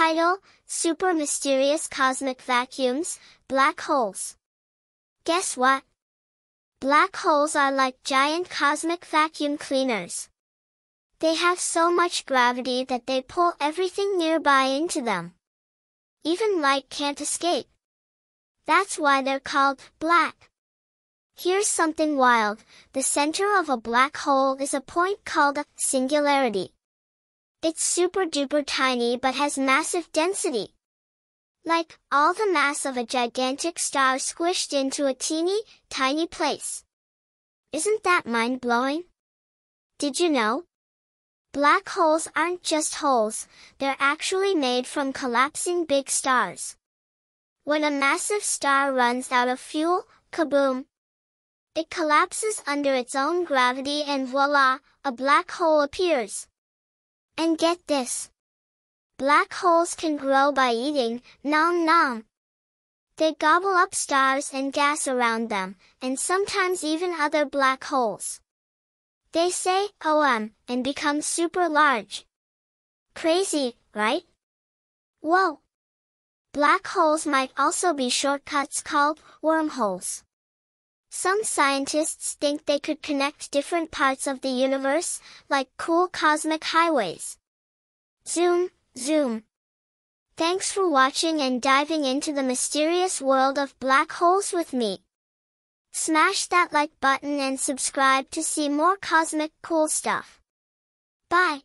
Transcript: Title: Super Mysterious Cosmic Vacuums, Black Holes. Guess what? Black holes are like giant cosmic vacuum cleaners. They have so much gravity that they pull everything nearby into them. Even light can't escape. That's why they're called black. Here's something wild. The center of a black hole is a point called a singularity. It's super duper tiny but has massive density. Like, all the mass of a gigantic star squished into a teeny, tiny place. Isn't that mind-blowing? Did you know? Black holes aren't just holes, they're actually made from collapsing big stars. When a massive star runs out of fuel, kaboom! It collapses under its own gravity and voila, a black hole appears. And get this. Black holes can grow by eating, nom nom. They gobble up stars and gas around them, and sometimes even other black holes. They say, OM, and become super large. Crazy, right? Whoa! Black holes might also be shortcuts called wormholes. Some scientists think they could connect different parts of the universe, like cool cosmic highways. Zoom, zoom. Thanks for watching and diving into the mysterious world of black holes with me. Smash that like button and subscribe to see more cosmic cool stuff. Bye.